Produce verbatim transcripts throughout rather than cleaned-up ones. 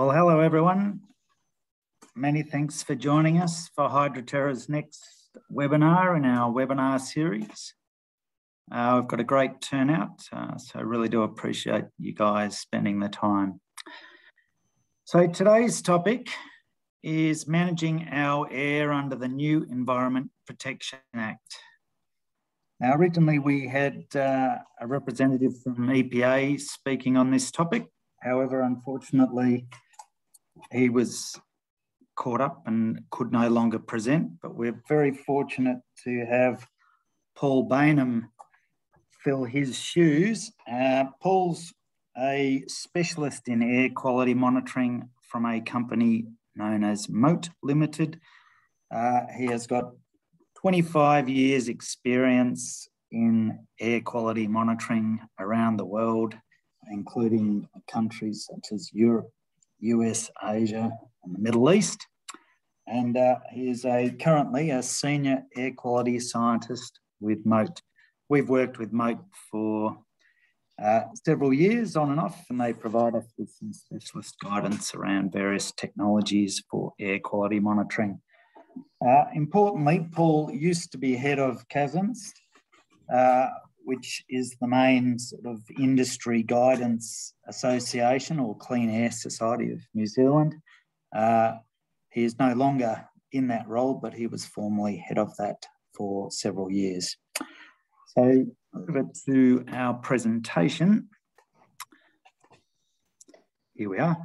Well, hello everyone. Many thanks for joining us for Hydroterra's next webinar in our webinar series. Uh, we've got a great turnout, uh, so I really do appreciate you guys spending the time. So today's topic is managing our air under the new Environment Protection Act. Now, originally we had uh, a representative from E P A speaking on this topic. However, unfortunately, he was caught up and could no longer present, but we're very fortunate to have Paul Baynham fill his shoes. Uh, Paul's a specialist in air quality monitoring from a company known as Mote Limited. Uh, he has got twenty-five years experience in air quality monitoring around the world, including countries such as Europe, U S, Asia, and the Middle East. And uh, he is a, currently a senior air quality scientist with Mote. We've worked with Mote for uh, several years on and off, and they provide us with some specialist guidance around various technologies for air quality monitoring. Uh, importantly, Paul used to be head of CASMS, uh, which is the main sort of industry guidance association or Clean Air Society of New Zealand. Uh, he is no longer in that role, but he was formerly head of that for several years. So over to our presentation. Here we are.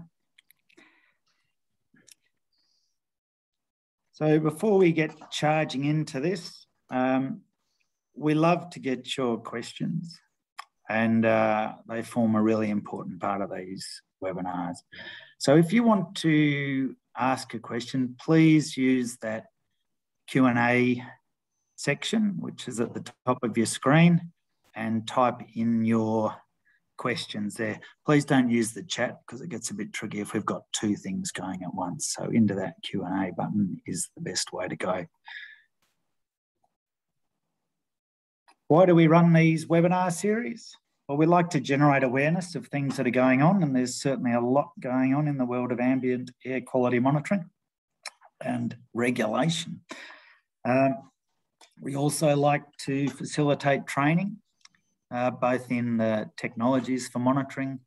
So before we get charging into this, um, we love to get your questions, and uh, they form a really important part of these webinars. So if you want to ask a question, please use that Q and A section, which is at the top of your screen, and type in your questions there. Please don't use the chat because it gets a bit tricky if we've got two things going at once. So into that Q and A button is the best way to go. Why do we run these webinar series? Well, we like to generate awareness of things that are going on, and there's certainly a lot going on in the world of ambient air quality monitoring and regulation. Uh, we also like to facilitate training, Uh, both in the technologies for monitoring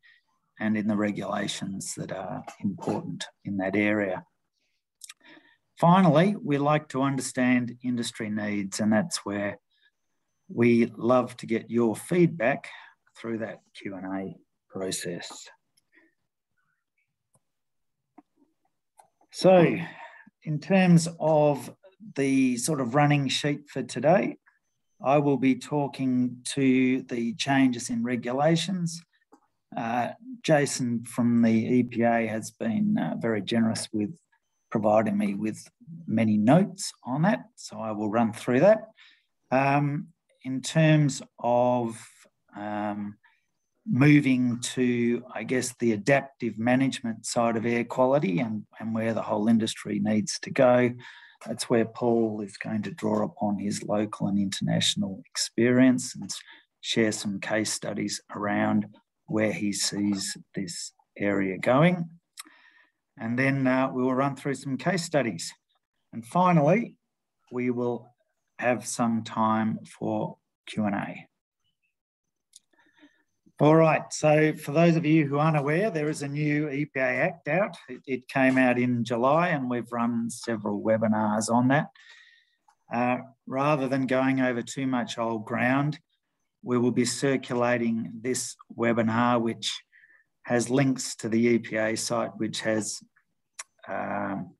and in the regulations that are important in that area. Finally, we like to understand industry needs, and that's where we love to get your feedback through that Q and A process. So in terms of the sort of running sheet for today, I will be talking to the changes in regulations. Uh, Jason from the E P A has been uh, very generous with providing me with many notes on that, so I will run through that. Um, in terms of um, moving to, I guess, the adaptive management side of air quality and, and where the whole industry needs to go, that's where Paul is going to draw upon his local and international experience and share some case studies around where he sees this area going. And then uh, we will run through some case studies. And finally, we will have some time for Q and A. All right, so for those of you who aren't aware, there is a new E P A Act out. It, it came out in July, and we've run several webinars on that. Uh, rather than going over too much old ground, we will be circulating this webinar, which has links to the E P A site, which has um,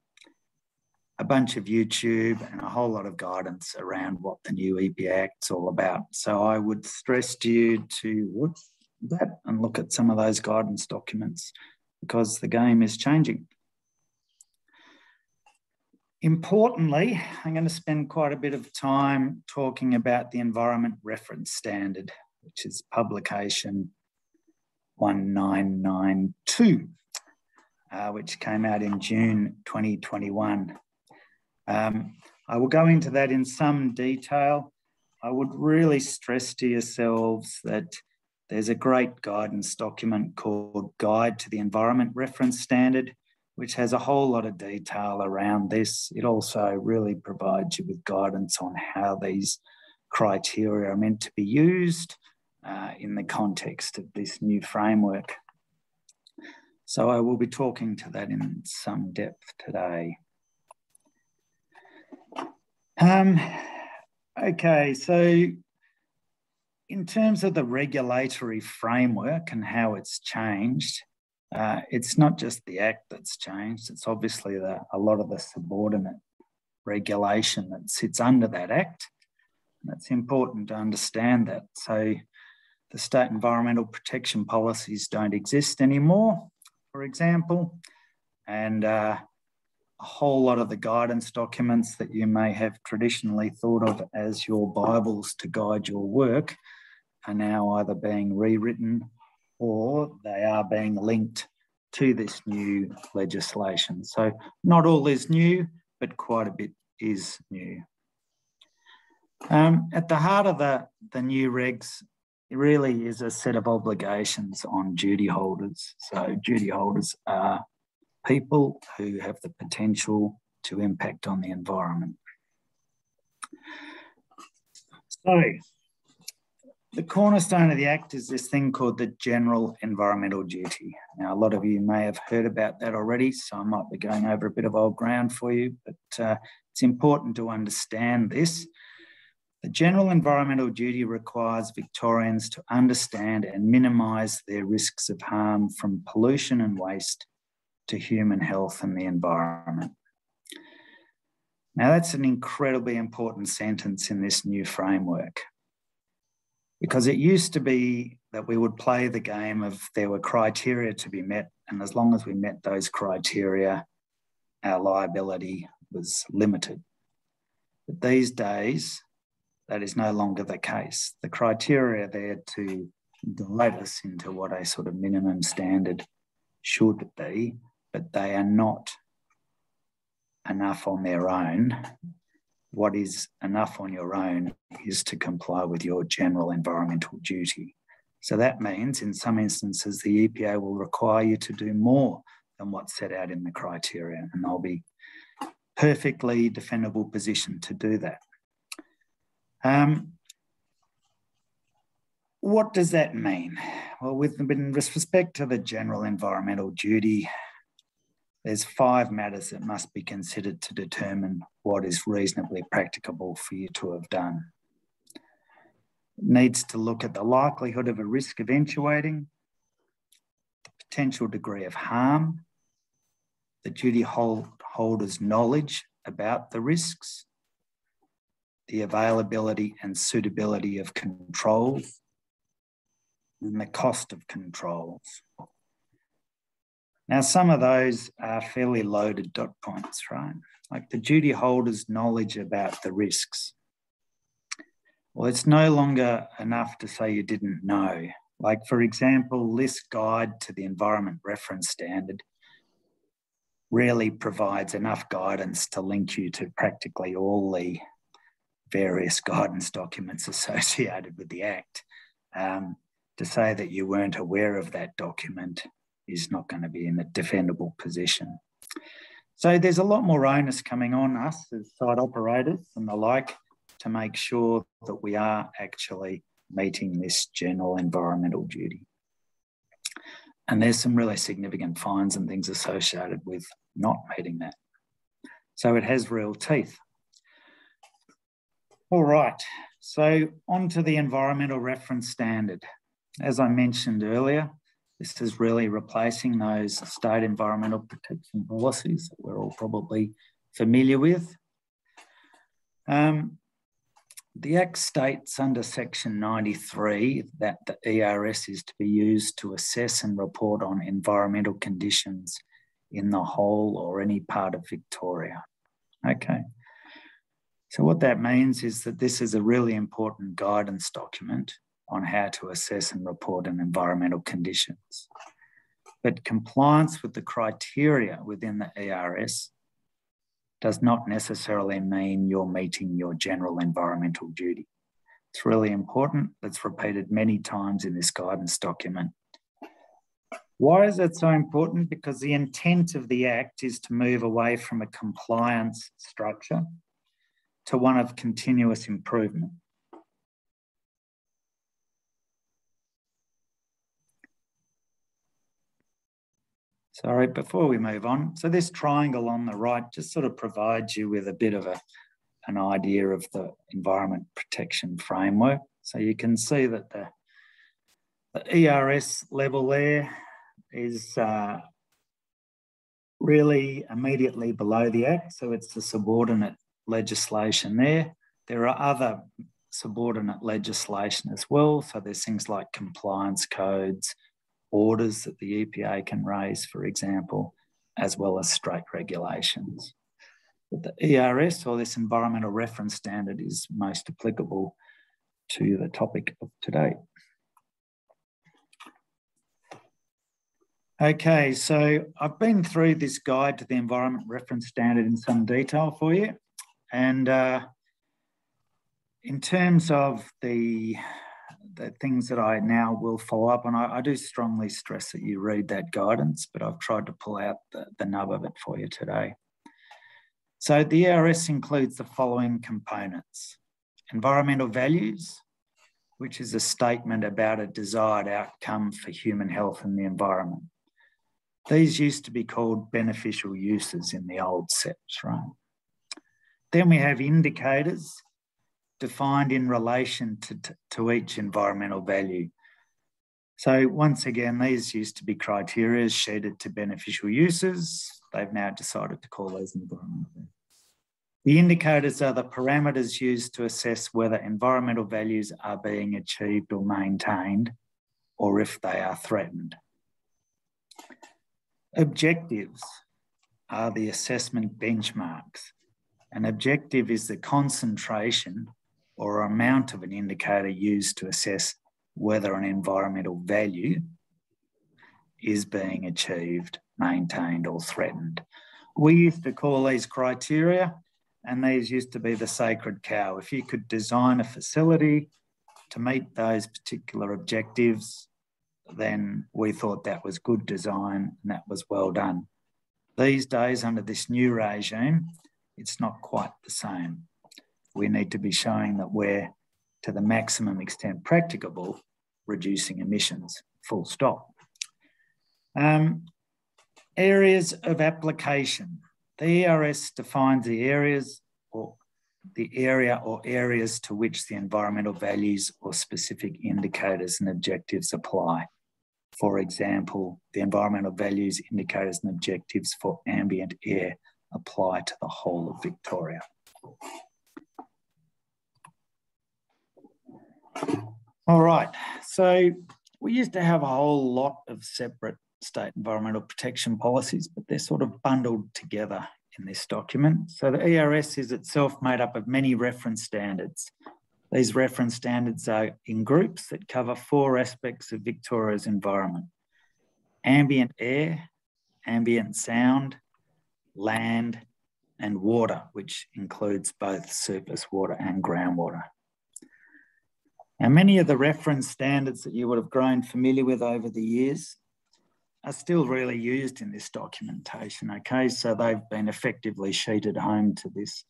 a bunch of YouTube and a whole lot of guidance around what the new E P A Act's all about. So I would stress to you to watch that and look at some of those guidance documents, because the game is changing. Importantly, I'm going to spend quite a bit of time talking about the Environment Reference Standard, which is publication one nine nine two, uh, which came out in June twenty twenty-one. Um, I will go into that in some detail. I would really stress to yourselves that There's a great guidance document called Guide to the Environment Reference Standard, which has a whole lot of detail around this. It also really provides you with guidance on how these criteria are meant to be used uh, in the context of this new framework. So I will be talking to that in some depth today. Um, okay, so in terms of the regulatory framework and how it's changed, uh, it's not just the Act that's changed, it's obviously the, a lot of the subordinate regulation that sits under that Act. It's important to understand that. So the State Environmental Protection Policies don't exist anymore, for example, and uh, a whole lot of the guidance documents that you may have traditionally thought of as your Bibles to guide your work are now either being rewritten or they are being linked to this new legislation. So not all is new, but quite a bit is new. Um, at the heart of the, the new regs, it really is a set of obligations on duty holders. So duty holders are people who have the potential to impact on the environment. So the cornerstone of the Act is this thing called the General Environmental Duty. Now, a lot of you may have heard about that already, so I might be going over a bit of old ground for you, but uh, it's important to understand this. The General Environmental Duty requires Victorians to understand and minimise their risks of harm from pollution and waste to human health and the environment. Now, that's an incredibly important sentence in this new framework, because it used to be that we would play the game of there were criteria to be met, and as long as we met those criteria, our liability was limited. But these days, that is no longer the case. The criteria are there to guide us into what a sort of minimum standard should be, but they are not enough on their own. What is enough on your own is to comply with your general environmental duty. So that means in some instances, the E P A will require you to do more than what's set out in the criteria, and there'll be a perfectly defendable position to do that. Um, what does that mean? Well, with, with respect to the general environmental duty, there's five matters that must be considered to determine what is reasonably practicable for you to have done. It needs to look at the likelihood of a risk eventuating, the potential degree of harm, the duty hold, holder's knowledge about the risks, the availability and suitability of controls, and the cost of controls. Now, some of those are fairly loaded dot points, right? Like the duty holder's knowledge about the risks. Well, it's no longer enough to say you didn't know. Like, for example, this guide to the Environment Reference Standard really provides enough guidance to link you to practically all the various guidance documents associated with the Act. Um, to say that you weren't aware of that document is not going to be in a defendable position. So there's a lot more onus coming on us as site operators and the like to make sure that we are actually meeting this general environmental duty. And there's some really significant fines and things associated with not meeting that. So it has real teeth. All right, so on to the Environmental Reference Standard. As I mentioned earlier, this is really replacing those state environmental protection policies that we're all probably familiar with. Um, the Act states under section ninety-three that the E R S is to be used to assess and report on environmental conditions in the whole or any part of Victoria. Okay. So what that means is that this is a really important guidance document on how to assess and report on environmental conditions. But compliance with the criteria within the E R S does not necessarily mean you're meeting your general environmental duty. It's really important. It's repeated many times in this guidance document. Why is that so important? Because the intent of the Act is to move away from a compliance structure to one of continuous improvement. Sorry, before we move on, so this triangle on the right just sort of provides you with a bit of a, an idea of the environment protection framework. So you can see that the, the E R S level there is uh, really immediately below the Act, so it's the subordinate legislation there. There are other subordinate legislation as well, so there's things like compliance codes, orders that the E P A can raise, for example, as well as state regulations. But the E R S, or this Environmental Reference Standard, is most applicable to the topic of today. Okay, so I've been through this guide to the Environment Reference Standard in some detail for you. And uh, in terms of the the things that I now will follow up on, I, I do strongly stress that you read that guidance, but I've tried to pull out the, the nub of it for you today. So the E R S includes the following components: environmental values, which is a statement about a desired outcome for human health and the environment. These used to be called beneficial uses in the old S E Ps, right? Then we have indicators, defined in relation to, to, to each environmental value. So once again, these used to be criteria shedded to beneficial uses. They've now decided to call those environmental values. The indicators are the parameters used to assess whether environmental values are being achieved or maintained, or if they are threatened. Objectives are the assessment benchmarks. An objective is the concentration or amount of an indicator used to assess whether an environmental value is being achieved, maintained, or threatened. We used to call these criteria, and these used to be the sacred cow. If you could design a facility to meet those particular objectives, then we thought that was good design and that was well done. These days, under this new regime, it's not quite the same. We need to be showing that we're, to the maximum extent practicable, reducing emissions, full stop. Um, areas of application. The E R S defines the areas or the area or areas to which the environmental values or specific indicators and objectives apply. For example, the environmental values, indicators and objectives for ambient air apply to the whole of Victoria. All right, so we used to have a whole lot of separate state environmental protection policies, but they're sort of bundled together in this document. So the E R S is itself made up of many reference standards. These reference standards are in groups that cover four aspects of Victoria's environment: ambient air, ambient sound, land and water, which includes both surface water and groundwater. Now, many of the reference standards that you would have grown familiar with over the years are still really used in this documentation, okay? So they've been effectively sheeted home to this.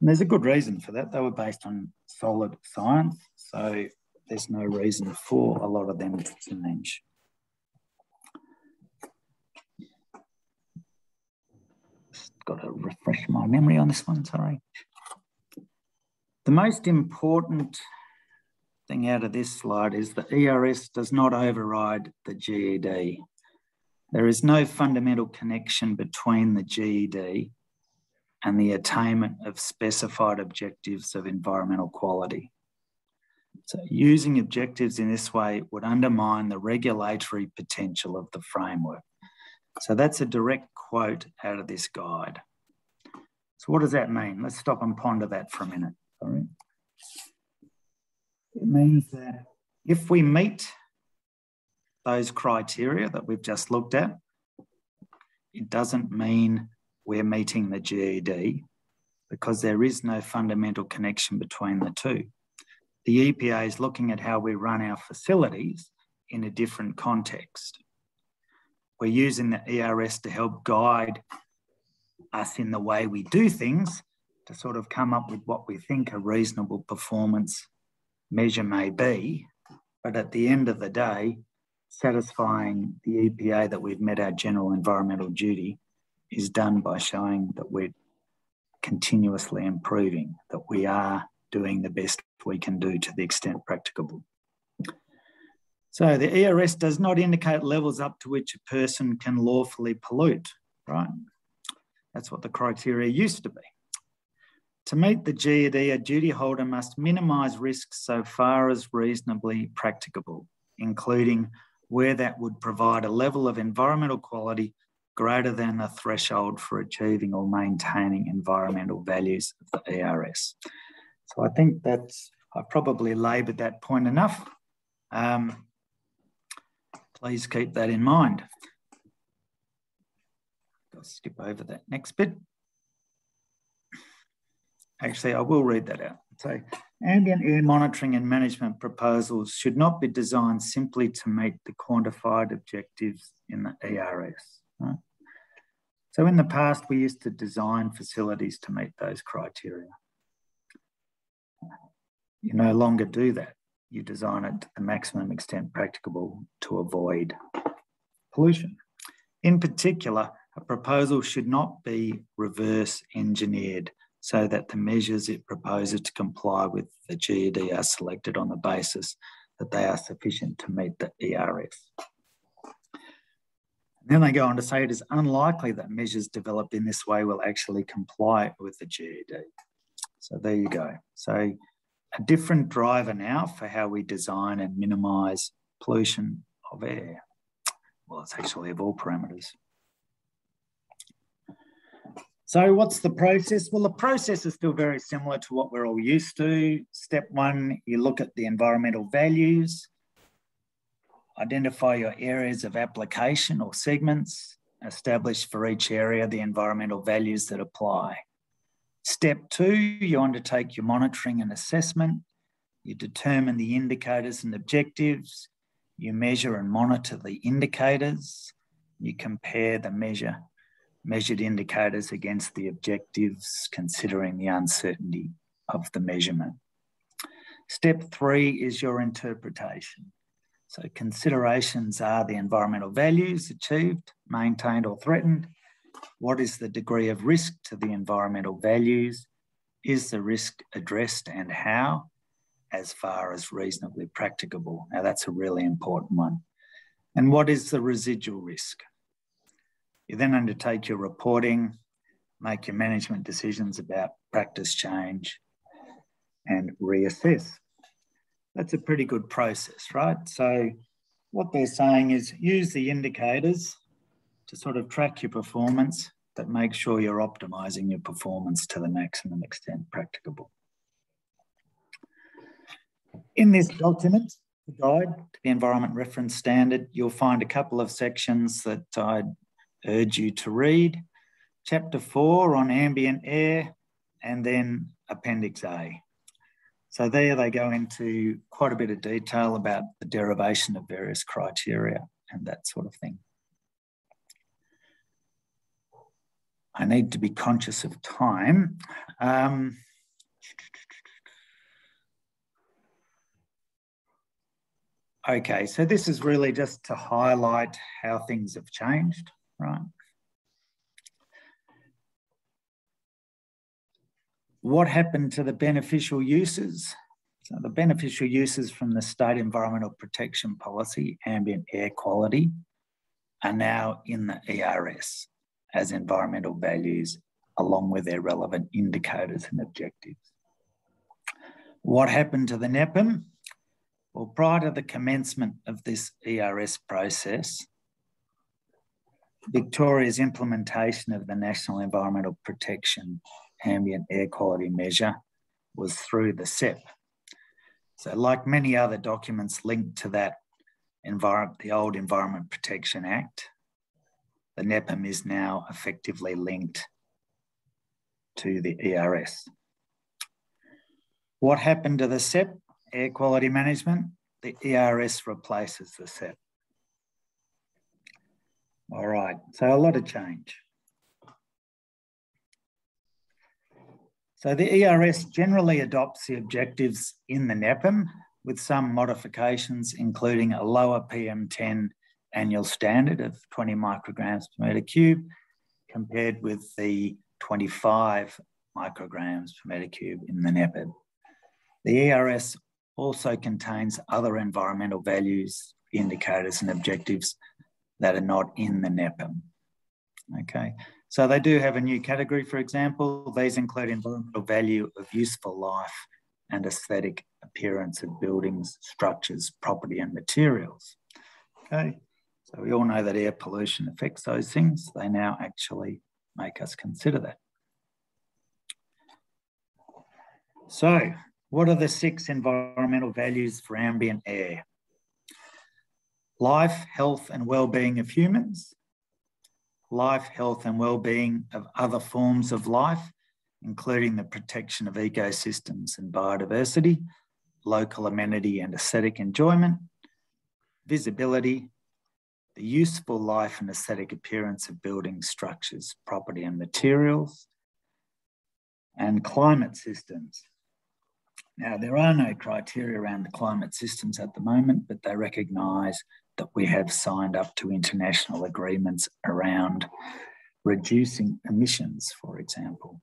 And there's a good reason for that. They were based on solid science, so there's no reason for a lot of them to change. Got to refresh my memory on this one, sorry. The most important thing out of this slide is the E R S does not override the G E D. There is no fundamental connection between the G E D and the attainment of specified objectives of environmental quality. So using objectives in this way would undermine the regulatory potential of the framework. So that's a direct quote out of this guide. So what does that mean? Let's stop and ponder that for a minute. Sorry. It means that if we meet those criteria that we've just looked at, it doesn't mean we're meeting the G E D, because there is no fundamental connection between the two. the E P A is looking at how we run our facilities in a different context. We're using the E R S to help guide us in the way we do things to sort of come up with what we think a reasonable performance measure may be. But at the end of the day, satisfying the E P A that we've met our general environmental duty is done by showing that we're continuously improving, that we are doing the best we can do to the extent practicable. So the E R S does not indicate levels up to which a person can lawfully pollute, right? That's what the criteria used to be. To meet the G E D, a duty holder must minimise risks so far as reasonably practicable, including where that would provide a level of environmental quality greater than the threshold for achieving or maintaining environmental values of the E R S. So I think that's, I've probably laboured that point enough. Um, please keep that in mind. I'll skip over that next bit. Actually, I will read that out. So, ambient air monitoring and management proposals should not be designed simply to meet the quantified objectives in the E R S. Right? So in the past, we used to design facilities to meet those criteria. You no longer do that. You design it to the maximum extent practicable to avoid pollution. In particular, a proposal should not be reverse engineered so that the measures it proposes to comply with the G E D are selected on the basis that they are sufficient to meet the E R S. And then they go on to say it is unlikely that measures developed in this way will actually comply with the G E D. So there you go. So a different driver now for how we design and minimise pollution of air. Well, it's actually of all parameters. So what's the process? Well, the process is still very similar to what we're all used to. Step one, you look at the environmental values, identify your areas of application or segments, establish for each area the environmental values that apply. Step two, you undertake your monitoring and assessment. You determine the indicators and objectives. You measure and monitor the indicators. You compare the measure measured indicators against the objectives, considering the uncertainty of the measurement. Step three is your interpretation. So considerations are the environmental values achieved, maintained or threatened. What is the degree of risk to the environmental values? Is the risk addressed and how? As far as reasonably practicable. Now that's a really important one. And what is the residual risk? You then undertake your reporting, make your management decisions about practice change and reassess. That's a pretty good process, right? So what they're saying is use the indicators to sort of track your performance, but make sure you're optimising your performance to the maximum extent practicable. In this document, the guide to the Environment Reference Standard, you'll find a couple of sections that I'd urge you to read. Chapter four on ambient air, and then Appendix A. So there they go into quite a bit of detail about the derivation of various criteria and that sort of thing. I need to be conscious of time. Um, okay, so this is really just to highlight how things have changed, right? What happened to the beneficial uses? So the beneficial uses from the State Environmental Protection Policy, ambient air quality, are now in the E R S as environmental values along with their relevant indicators and objectives. What happened to the N E P M? Well, prior to the commencement of this E R S process, Victoria's implementation of the National Environmental Protection Ambient Air Quality Measure was through the S E P. So like many other documents linked to that, the old Environment Protection Act, the N E P M is now effectively linked to the E R S. What happened to the S E P air quality management, the E R S replaces the S E P. All right, so a lot of change. So the E R S generally adopts the objectives in the N E P M with some modifications, including a lower P M ten annual standard of twenty micrograms per metre cube compared with the twenty-five micrograms per metre cube in the N E P M. The E R S also contains other environmental values, indicators and objectives that are not in the N E P M. Okay, so they do have a new category, for example. These include environmental value of useful life and aesthetic appearance of buildings, structures, property and materials. Okay, so we all know that air pollution affects those things. They now actually make us consider that. So, what are the six environmental values for ambient air? Life, health and well-being of humans. Life, health and well-being of other forms of life, including the protection of ecosystems and biodiversity, local amenity and aesthetic enjoyment, visibility, the useful life and aesthetic appearance of buildings, structures, property and materials, and climate systems. Now, there are no criteria around the climate systems at the moment, but they recognise that we have signed up to international agreements around reducing emissions, for example.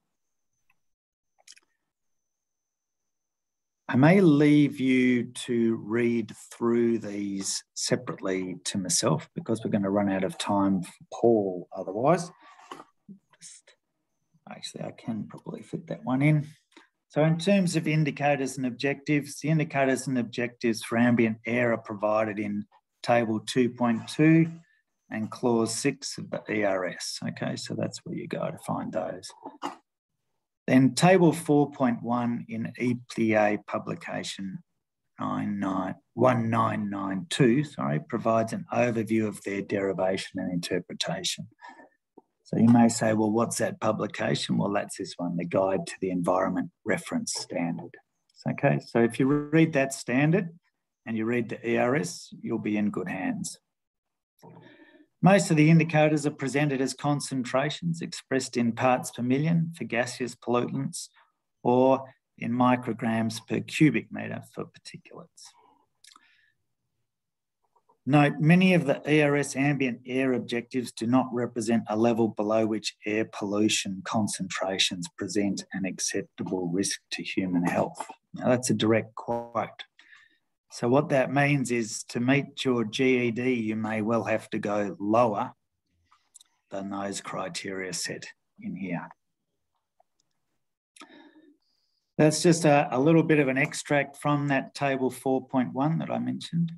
I may leave you to read through these separately to myself because we're going to run out of time for Paul otherwise. Just, actually, I can probably fit that one in. So in terms of indicators and objectives, the indicators and objectives for ambient air are provided in table two point two and clause six of the E R S. Okay, so that's where you go to find those. Then table four point one in E P A publication nineteen ninety-two, sorry, provides an overview of their derivation and interpretation. So you may say, well, what's that publication? Well, that's this one, the Guide to the Environment Reference Standard. It's okay, so if you read that standard and you read the E R S, you'll be in good hands. Most of the indicators are presented as concentrations expressed in parts per million for gaseous pollutants or in micrograms per cubic metre for particulates. Note, many of the E R S ambient air objectives do not represent a level below which air pollution concentrations present an acceptable risk to human health. Now, that's a direct quote. So what that means is to meet your G E D, you may well have to go lower than those criteria set in here. That's just a, a little bit of an extract from that table four point one that I mentioned.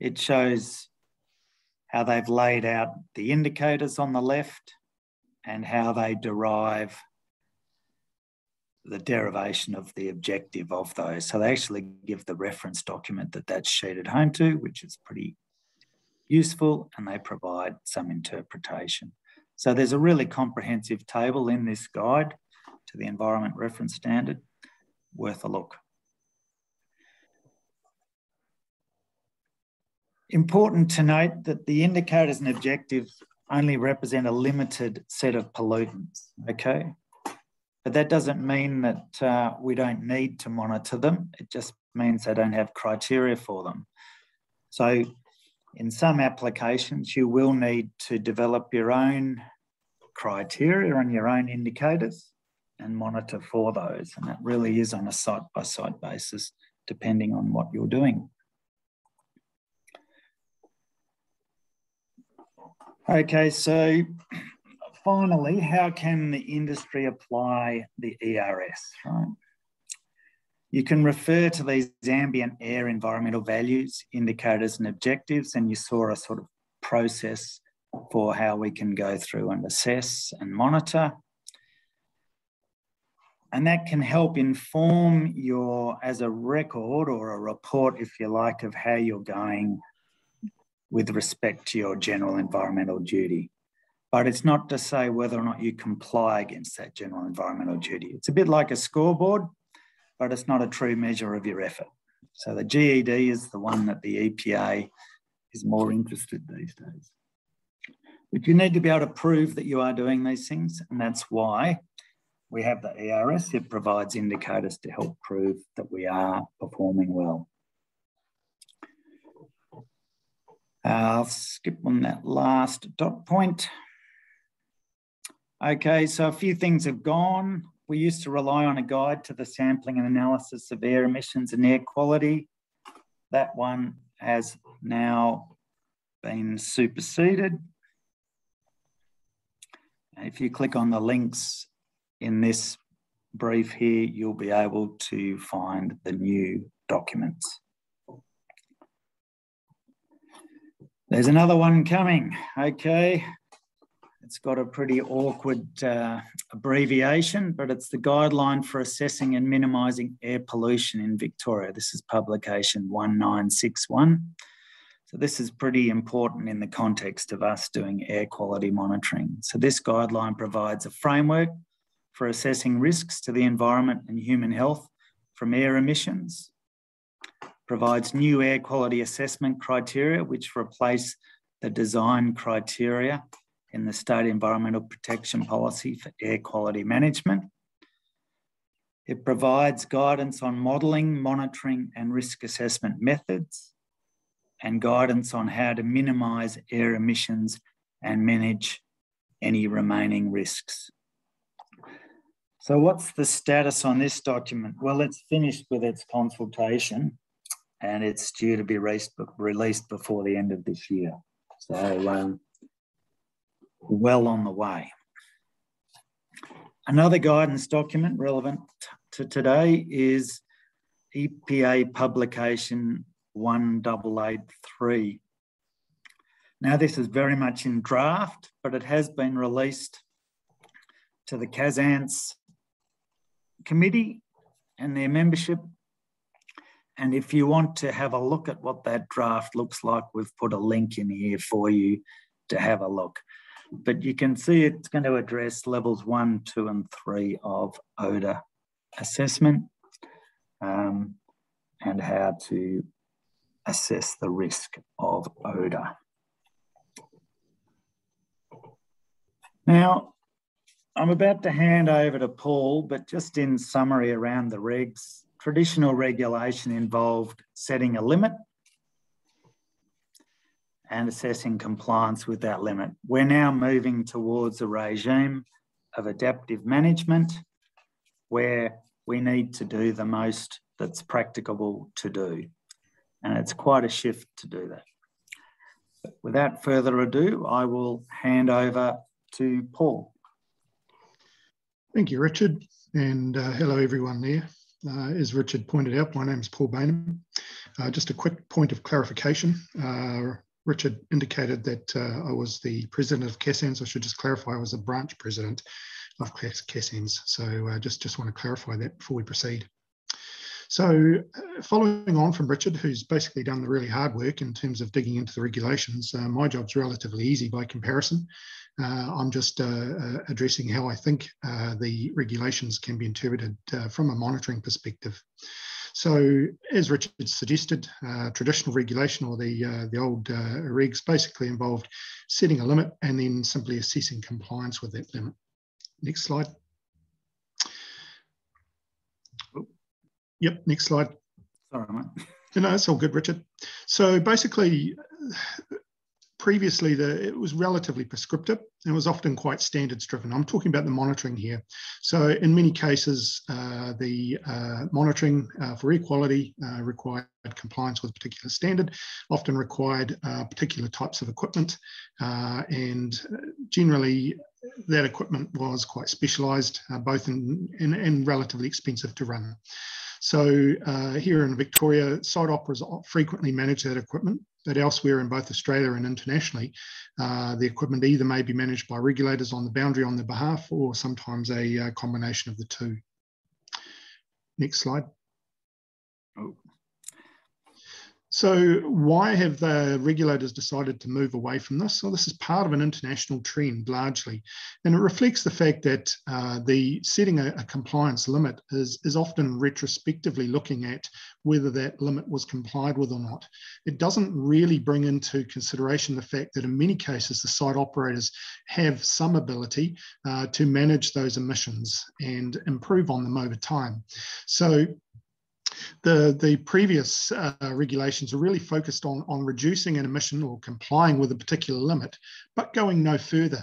It shows how they've laid out the indicators on the left and how they derive the derivation of the objective of those. So they actually give the reference document that that sheet at home to, which is pretty useful, and they provide some interpretation. So there's a really comprehensive table in this guide to the Environment Reference Standard, worth a look. Important to note that the indicators and objectives only represent a limited set of pollutants, okay? But that doesn't mean that uh, we don't need to monitor them. It just means they don't have criteria for them. So in some applications, you will need to develop your own criteria and your own indicators and monitor for those. And that really is on a site-by-site basis, depending on what you're doing. Okay, so finally, how can the industry apply the E R S, right? You can refer to these ambient air environmental values, indicators and objectives, and you saw a sort of process for how we can go through and assess and monitor. And that can help inform your, as a record or a report, if you like, of how you're going with respect to your general environmental duty. But it's not to say whether or not you comply against that general environmental duty. It's a bit like a scoreboard, but it's not a true measure of your effort, So the G E D is the one that the E P A is more interested in these days. But you need to be able to prove that you are doing these things, and that's why we have the E R S. It provides indicators to help prove that we are performing well. I'll skip on that last dot point. Okay, so a few things have gone. We used to rely on a guide to the sampling and analysis of air emissions and air quality. That one has now been superseded. If you click on the links in this brief here, you'll be able to find the new documents. There's another one coming, okay. It's got a pretty awkward uh, abbreviation, but it's the Guideline for Assessing and Minimising Air Pollution in Victoria. This is publication one nine six one. So this is pretty important in the context of us doing air quality monitoring. So this guideline provides a framework for assessing risks to the environment and human health from air emissions, provides new air quality assessment criteria which replace the design criteria in the State Environmental Protection Policy for Air Quality Management. It provides guidance on modelling, monitoring and risk assessment methods, and guidance on how to minimise air emissions and manage any remaining risks. So what's the status on this document? Well, it's finished with its consultation and it's due to be released before the end of this year. So um, well on the way. Another guidance document relevant to today is E P A publication one eight eight three. Now this is very much in draft, but it has been released to the CASMS committee and their membership. And if you want to have a look at what that draft looks like, we've put a link in here for you to have a look. But you can see it's going to address levels one, two, and three of odour assessment um, and how to assess the risk of odour. Now, I'm about to hand over to Paul, but just in summary around the regs, traditional regulation involved setting a limit and assessing compliance with that limit. We're now moving towards a regime of adaptive management where we need to do the most that's practicable to do. And it's quite a shift to do that. But without further ado, I will hand over to Paul. Thank you, Richard, and uh, hello everyone there. Uh, as Richard pointed out, my name's Paul Baynham. Uh, just a quick point of clarification. Uh, Richard indicated that uh, I was the president of CASMS. I should just clarify I was a branch president of CASMS. So uh, just, just want to clarify that before we proceed. So uh, following on from Richard, who's basically done the really hard work in terms of digging into the regulations, uh, my job's relatively easy by comparison. Uh, I'm just uh, uh, addressing how I think uh, the regulations can be interpreted uh, from a monitoring perspective. So as Richard suggested, uh, traditional regulation or the, uh, the old uh, regs basically involved setting a limit and then simply assessing compliance with that limit. Next slide. Oh, yep, next slide. Sorry, mate. No, it's all good, Richard. So basically, previously, the, it was relatively prescriptive and was often quite standards driven. I'm talking about the monitoring here. So in many cases, uh, the uh, monitoring uh, for air quality uh, required compliance with a particular standard, often required uh, particular types of equipment, uh, and generally that equipment was quite specialised, uh, both in, in, and relatively expensive to run. So uh, here in Victoria, site operators frequently manage that equipment, but elsewhere in both Australia and internationally, uh, the equipment either may be managed by regulators on the boundary on their behalf or sometimes a uh, combination of the two. Next slide. Oh. So why have the regulators decided to move away from this? Well, this is part of an international trend largely, and it reflects the fact that uh, the setting a, a compliance limit is, is often retrospectively looking at whether that limit was complied with or not. It doesn't really bring into consideration the fact that in many cases, the site operators have some ability uh, to manage those emissions and improve on them over time. So The, the previous uh, regulations are really focused on, on reducing an emission or complying with a particular limit, but going no further.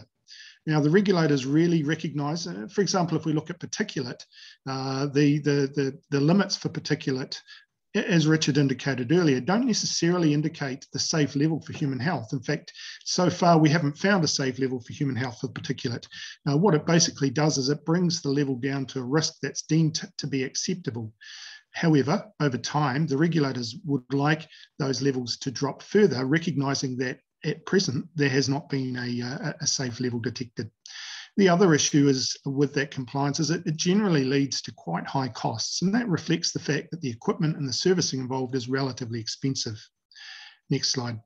Now, the regulators really recognise, uh, for example, if we look at particulate, uh, the, the, the, the limits for particulate, as Richard indicated earlier, don't necessarily indicate the safe level for human health. In fact, so far we haven't found a safe level for human health for particulate. Now, what it basically does is it brings the level down to a risk that's deemed to be acceptable. However, over time, the regulators would like those levels to drop further, recognising that at present there has not been a, a safe level detected. The other issue is with that compliance is it, it generally leads to quite high costs, and that reflects the fact that the equipment and the servicing involved is relatively expensive. Next slide.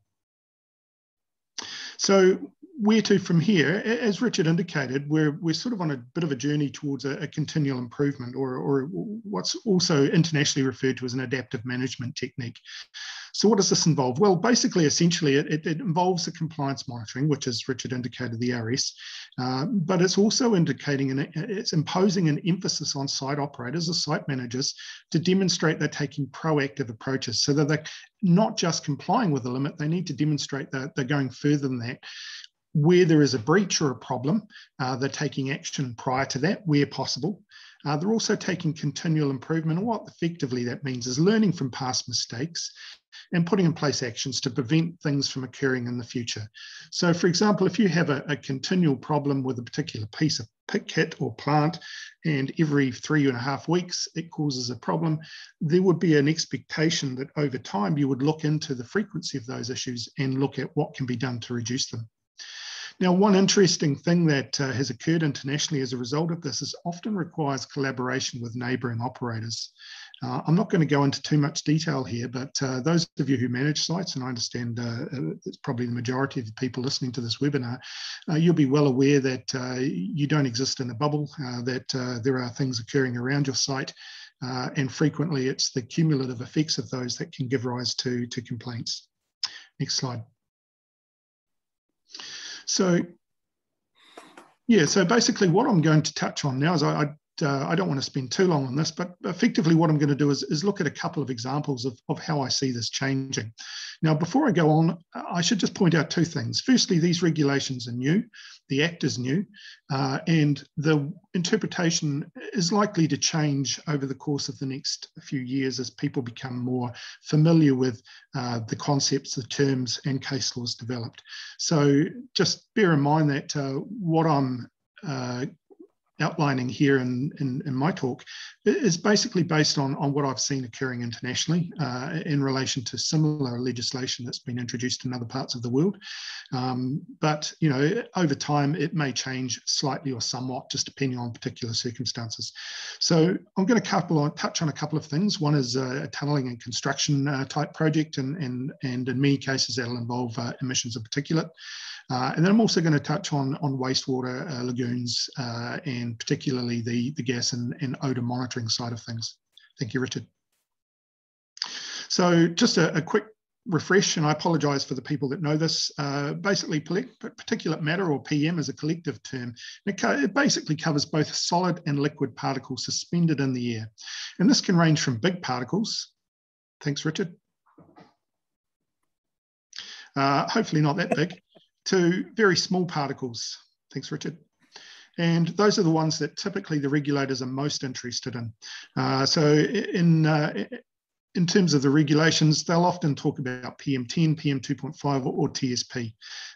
So where to from here? As Richard indicated, we're, we're sort of on a bit of a journey towards a, a continual improvement, or, or what's also internationally referred to as an adaptive management technique. So what does this involve? Well, basically, essentially, it, it, it involves the compliance monitoring, which, as Richard indicated, the R S, uh, but it's also indicating, and it's imposing an emphasis on site operators or site managers to demonstrate they're taking proactive approaches, so that they're not just complying with the limit, they need to demonstrate that they're going further than that. Where there is a breach or a problem, uh, they're taking action prior to that where possible. Uh, they're also taking continual improvement, and what effectively that means is learning from past mistakes and putting in place actions to prevent things from occurring in the future. So, for example, if you have a, a continual problem with a particular piece of pick kit or plant, and every three and a half weeks it causes a problem, there would be an expectation that over time you would look into the frequency of those issues and look at what can be done to reduce them. Now, one interesting thing that uh, has occurred internationally as a result of this is often requires collaboration with neighbouring operators. Uh, I'm not going to go into too much detail here, but uh, those of you who manage sites, and I understand uh, it's probably the majority of the people listening to this webinar, uh, you'll be well aware that uh, you don't exist in a bubble, uh, that uh, there are things occurring around your site, uh, and frequently it's the cumulative effects of those that can give rise to, to complaints. Next slide. So, yeah, so basically what I'm going to touch on now is I, I, uh, I don't want to spend too long on this, but effectively what I'm going to do is, is look at a couple of examples of, of how I see this changing. Now, before I go on, I should just point out two things. Firstly, these regulations are new, the Act is new, uh, and the interpretation is likely to change over the course of the next few years as people become more familiar with uh, the concepts, the terms, and case laws developed. So just bear in mind that uh, what I'm uh, outlining here in, in, in my talk is basically based on, on what I've seen occurring internationally uh, in relation to similar legislation that's been introduced in other parts of the world. Um, but, you know, over time, it may change slightly or somewhat, just depending on particular circumstances. So I'm going to couple on, touch on a couple of things. One is a tunnelling and construction uh, type project, and, and, and in many cases, that'll involve uh, emissions of particulate. Uh, and then I'm also going to touch on, on wastewater uh, lagoons uh, and particularly the, the gas and, and odour monitoring side of things. Thank you, Richard. So just a, a quick refresh, and I apologise for the people that know this. Uh, basically, particulate matter, or P M, is a collective term. It, co it basically covers both solid and liquid particles suspended in the air. And this can range from big particles. Thanks, Richard. Uh, hopefully not that big. To very small particles. Thanks, Richard. And those are the ones that typically the regulators are most interested in. Uh, so in, uh, in terms of the regulations, they'll often talk about P M ten, P M two point five, or, or T S P.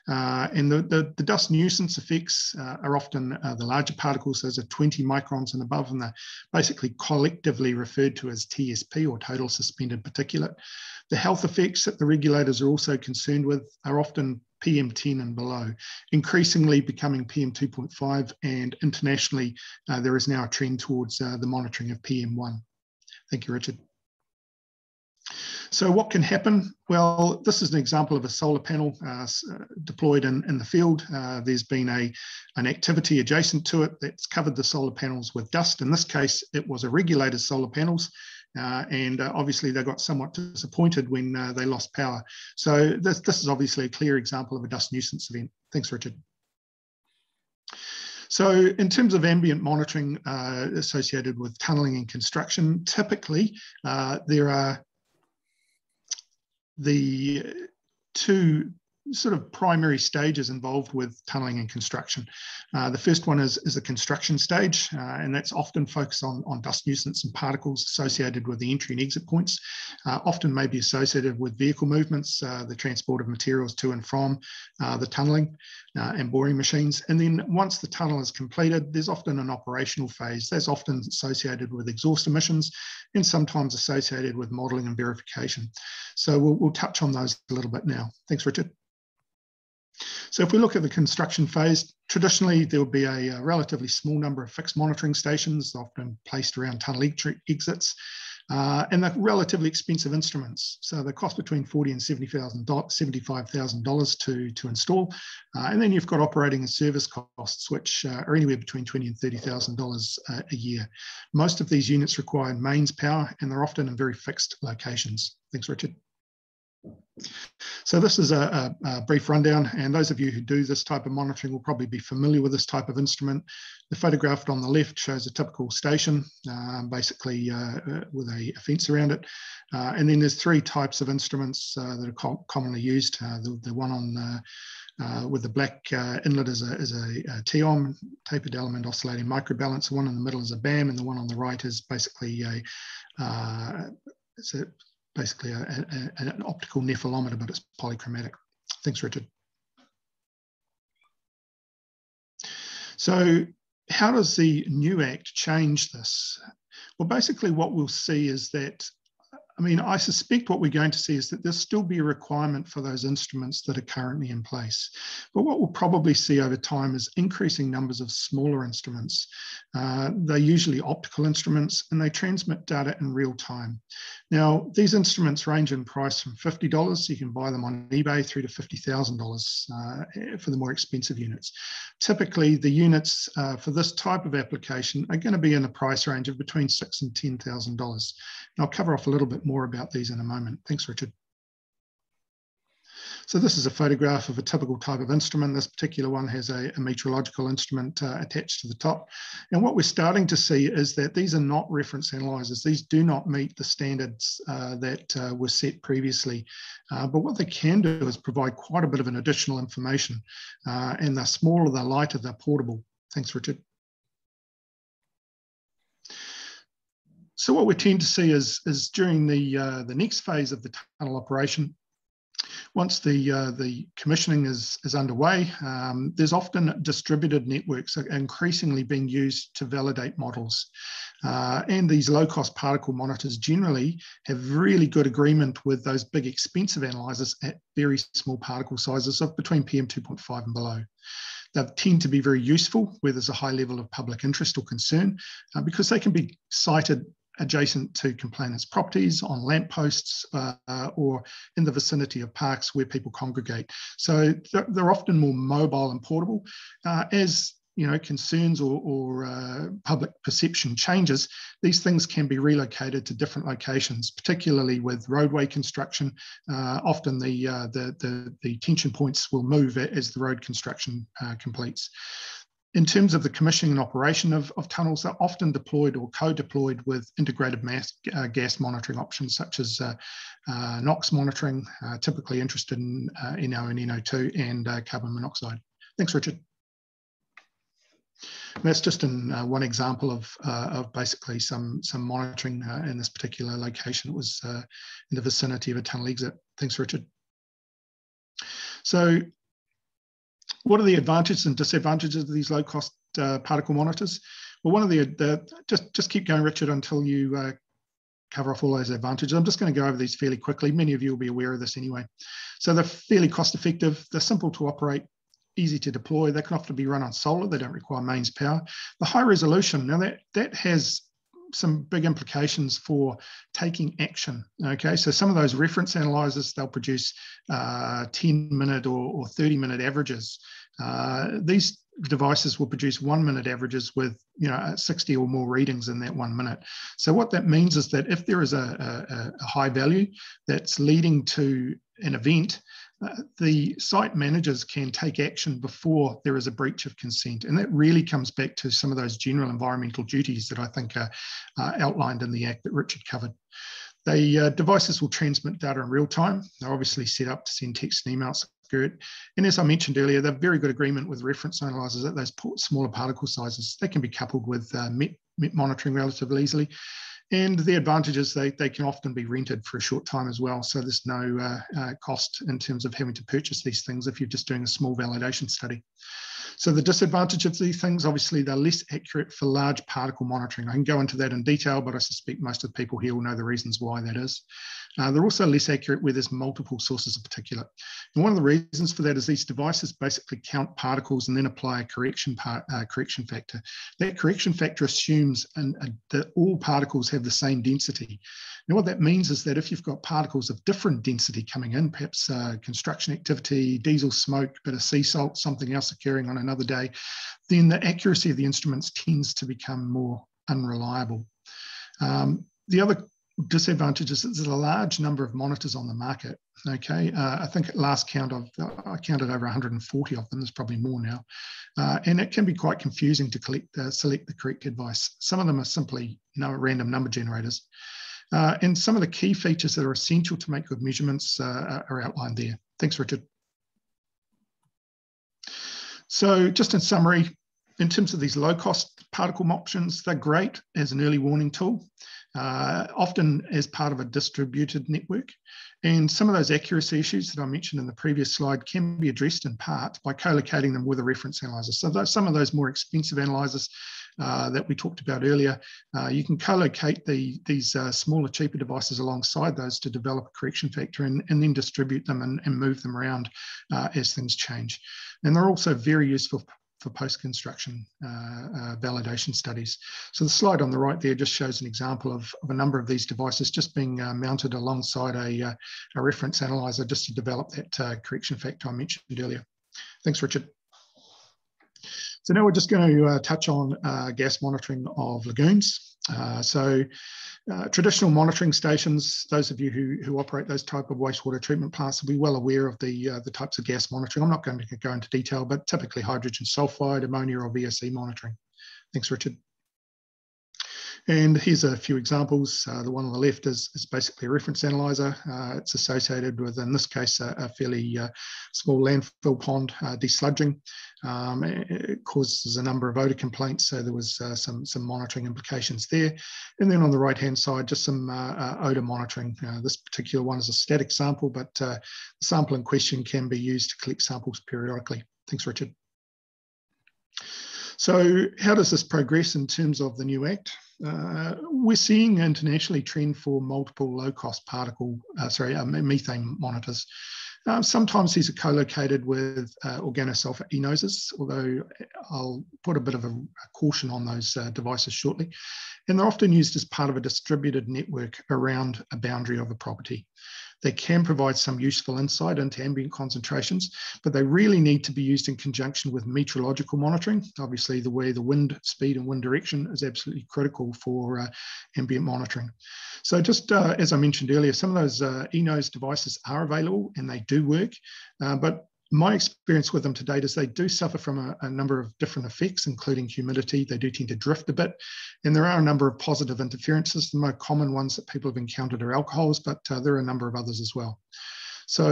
Uh, and the, the, the dust nuisance effects uh, are often uh, the larger particles. Those are twenty microns and above, and they're basically collectively referred to as T S P, or total suspended particulate. The health effects that the regulators are also concerned with are often P M ten and below, increasingly becoming P M two point five, and internationally uh, there is now a trend towards uh, the monitoring of P M one. Thank you, Richard. So what can happen? Well, this is an example of a solar panel uh, deployed in, in the field. Uh, there's been a, an activity adjacent to it that's covered the solar panels with dust. In this case, it was a regulated solar panels. Uh, and uh, obviously they got somewhat disappointed when uh, they lost power. So this, this is obviously a clear example of a dust nuisance event. Thanks, Richard. So in terms of ambient monitoring uh, associated with tunnelling and construction, typically uh, there are the two sort of primary stages involved with tunnelling and construction. Uh, the first one is, is the construction stage, uh, and that's often focused on, on dust nuisance and particles associated with the entry and exit points, uh, often may be associated with vehicle movements, uh, the transport of materials to and from uh, the tunnelling uh, and boring machines. And then once the tunnel is completed, there's often an operational phase. That's often associated with exhaust emissions and sometimes associated with modelling and verification. So we'll, we'll touch on those a little bit now. Thanks, Richard. So if we look at the construction phase, traditionally there will be a, a relatively small number of fixed monitoring stations, often placed around tunnel exits, uh, and they're relatively expensive instruments. So they cost between forty thousand dollars and seventy-five thousand dollars to, to install. Uh, and then you've got operating and service costs, which uh, are anywhere between twenty thousand dollars and thirty thousand dollars uh, a year. Most of these units require mains power, and they're often in very fixed locations. Thanks, Richard. So this is a, a, a brief rundown, and those of you who do this type of monitoring will probably be familiar with this type of instrument. The photograph on the left shows a typical station, um, basically uh, with a fence around it. Uh, and then there's three types of instruments uh, that are co commonly used. Uh, the, the one on the Uh, with the black uh, inlet is a, is a, a T E O M, tapered element oscillating microbalance. The one in the middle is a BAM, and the one on the right is basically a, uh, it's a basically a, a, an optical nephelometer, but it's polychromatic. Thanks, Richard. So how does the new Act change this? Well, basically what we'll see is that, I mean, I suspect what we're going to see is that there'll still be a requirement for those instruments that are currently in place. But what we'll probably see over time is increasing numbers of smaller instruments. Uh, they're usually optical instruments, and they transmit data in real time. Now, these instruments range in price from fifty dollars, so you can buy them on eBay, through to fifty thousand dollars uh, for the more expensive units. Typically, the units uh, for this type of application are going to be in the price range of between six thousand dollars and ten thousand dollars. And I'll cover off a little bit more about these in a moment. Thanks, Richard. So this is a photograph of a typical type of instrument. This particular one has a, a metrological instrument uh, attached to the top. And what we're starting to see is that these are not reference analyzers. These do not meet the standards uh, that uh, were set previously. Uh, but what they can do is provide quite a bit of an additional information. Uh, and they're smaller, they're lighter, they're portable. Thanks, Richard. So what we tend to see is, is during the, uh, the next phase of the tunnel operation, once the, uh, the commissioning is, is underway, um, there's often distributed networks increasingly being used to validate models. Uh, and these low-cost particle monitors generally have really good agreement with those big expensive analyzers at very small particle sizes of between P M two point five and below. They tend to be very useful where there's a high level of public interest or concern uh, because they can be cited adjacent to complainants' properties, on lampposts, uh, or in the vicinity of parks where people congregate. So they're, they're often more mobile and portable. Uh, as you know, concerns or, or uh, public perception changes, these things can be relocated to different locations, particularly with roadway construction. Uh, often the, uh, the, the, the tension points will move as the road construction uh, completes. In terms of the commissioning and operation of, of tunnels, they're often deployed or co-deployed with integrated mass, uh, gas monitoring options such as uh, uh, NOx monitoring, uh, typically interested in uh, N O and N O two, and uh, carbon monoxide. Thanks, Richard. And that's just in uh, one example of, uh, of basically some, some monitoring uh, in this particular location. It was uh, in the vicinity of a tunnel exit. Thanks, Richard. So, what are the advantages and disadvantages of these low-cost uh, particle monitors? Well, one of the, the just just keep going, Richard, until you uh, cover off all those advantages. I'm just going to go over these fairly quickly. Many of you will be aware of this anyway. So they're fairly cost-effective. They're simple to operate, easy to deploy. They can often be run on solar. They don't require mains power. The high resolution, now that that has some big implications for taking action. Okay, so some of those reference analyzers, they'll produce uh, ten minute or, or thirty minute averages. Uh, these devices will produce one minute averages with, you know, sixty or more readings in that one minute. So what that means is that if there is a, a, a high value that's leading to an event, Uh, the site managers can take action before there is a breach of consent. And that really comes back to some of those general environmental duties that I think are uh, outlined in the Act that Richard covered. The uh, devices will transmit data in real time. They're obviously set up to send text and emails. Good. And as I mentioned earlier, they've very good agreement with reference analyzers at those smaller particle sizes. They can be coupled with uh, met, met monitoring relatively easily. And the advantage is they, they can often be rented for a short time as well. So there's no uh, uh, cost in terms of having to purchase these things if you're just doing a small validation study. So the disadvantage of these things, obviously, they're less accurate for large particle monitoring. I can go into that in detail, but I suspect most of the people here will know the reasons why that is. Uh, they're also less accurate where there's multiple sources of particulate. And one of the reasons for that is these devices basically count particles and then apply a correction, part, uh, correction factor. That correction factor assumes an, a, that all particles have the same density. Now, what that means is that if you've got particles of different density coming in, perhaps uh, construction activity, diesel smoke, bit of sea salt, something else occurring on another day, then the accuracy of the instruments tends to become more unreliable. Um, the other disadvantage is that there's a large number of monitors on the market. Okay, uh, I think at last count, I've, I counted over one hundred forty of them. There's probably more now. Uh, and it can be quite confusing to collect, uh, select the correct advice. Some of them are simply no random number generators. Uh, and some of the key features that are essential to make good measurements uh, are outlined there. Thanks, Richard. So just in summary, in terms of these low-cost particle options, they're great as an early warning tool, uh, often as part of a distributed network. And some of those accuracy issues that I mentioned in the previous slide can be addressed in part by co-locating them with a reference analyzer. So those, some of those more expensive analyzers Uh, that we talked about earlier, uh, you can co-locate the, these uh, smaller, cheaper devices alongside those to develop a correction factor and, and then distribute them and, and move them around uh, as things change. And they're also very useful for post-construction uh, uh, validation studies. So the slide on the right there just shows an example of, of a number of these devices just being uh, mounted alongside a, uh, a reference analyzer just to develop that uh, correction factor I mentioned earlier. Thanks, Richard. So now we're just going to uh, touch on uh, gas monitoring of lagoons. Uh, so uh, traditional monitoring stations, those of you who, who operate those type of wastewater treatment plants will be well aware of the, uh, the types of gas monitoring. I'm not going to go into detail, but typically hydrogen sulfide, ammonia or V S C monitoring. Thanks, Richard. And here's a few examples. Uh, the one on the left is, is basically a reference analyzer. Uh, it's associated with, in this case, a, a fairly uh, small landfill pond uh, desludging. Um, it causes a number of odour complaints, so there was uh, some, some monitoring implications there. And then on the right-hand side, just some uh, uh, odour monitoring. Uh, this particular one is a static sample, but uh, the sample in question can be used to collect samples periodically. Thanks, Richard. So how does this progress in terms of the new Act? Uh, we're seeing internationally trend for multiple low-cost particle, uh, sorry, uh, methane monitors. Uh, sometimes these are co-located with uh, organosulfur E-Noses, although I'll put a bit of a, a caution on those uh, devices shortly. And they're often used as part of a distributed network around a boundary of a property. They can provide some useful insight into ambient concentrations, but they really need to be used in conjunction with meteorological monitoring. Obviously, the way the wind speed and wind direction is absolutely critical for uh, ambient monitoring. So just uh, as I mentioned earlier, some of those uh, E-Nose devices are available and they do work, uh, but my experience with them to date is they do suffer from a, a number of different effects, including humidity. They do tend to drift a bit. And there are a number of positive interferences. The most common ones that people have encountered are alcohols, but uh, there are a number of others as well. So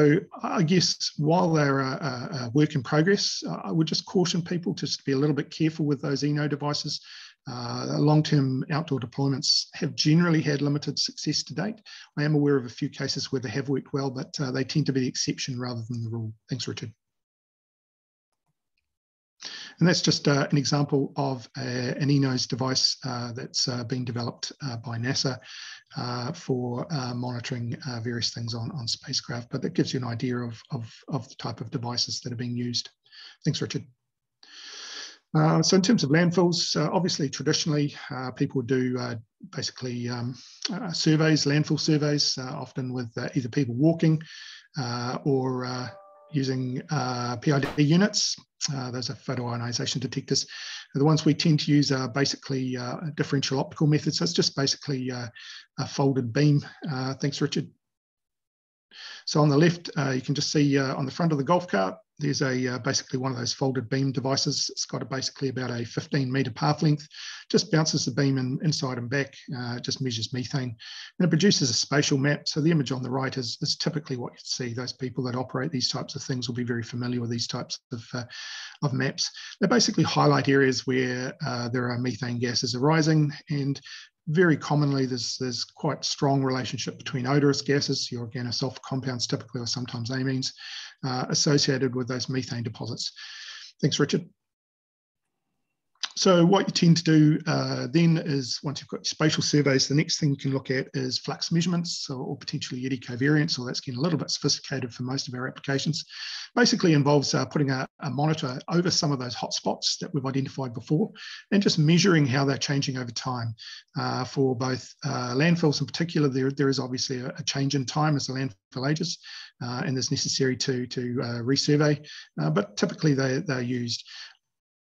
I guess while they're a, a work in progress, I would just caution people just to be a little bit careful with those E-Nose devices. Uh, long-term outdoor deployments have generally had limited success to date. I am aware of a few cases where they have worked well, but uh, they tend to be the exception rather than the rule. Thanks, Richard. And that's just uh, an example of a, an E-Nose device uh, that's uh, been developed uh, by NASA uh, for uh, monitoring uh, various things on, on spacecraft, but that gives you an idea of, of, of the type of devices that are being used. Thanks, Richard. Uh, so in terms of landfills, uh, obviously traditionally uh, people do uh, basically um, uh, surveys, landfill surveys, uh, often with uh, either people walking uh, or uh, using uh, P I D units. Uh, those are photoionization detectors. The ones we tend to use are basically uh, differential optical methods. So it's just basically uh, a folded beam. Uh, thanks, Richard. So on the left, uh, you can just see uh, on the front of the golf cart, there's a uh, basically one of those folded beam devices. It's got a, basically about a fifteen metre path length, just bounces the beam in, inside and back, uh, just measures methane, and it produces a spatial map. So the image on the right is, is typically what you see. Those people that operate these types of things will be very familiar with these types of, uh, of maps. They basically highlight areas where uh, there are methane gases arising, and very commonly, there's, there's quite strong relationship between odorous gases, your organosulfur compounds typically, or sometimes amines, uh, associated with those methane deposits. Thanks, Richard. So what you tend to do uh, then is, once you've got spatial surveys, the next thing you can look at is flux measurements, or, or potentially eddy covariance, or that's getting a little bit sophisticated for most of our applications. Basically involves uh, putting a, a monitor over some of those hot spots that we've identified before, and just measuring how they're changing over time. Uh, for both uh, landfills in particular, there, there is obviously a, a change in time as the landfill ages, uh, and it's necessary to, to uh, resurvey, uh, but typically they, they're used.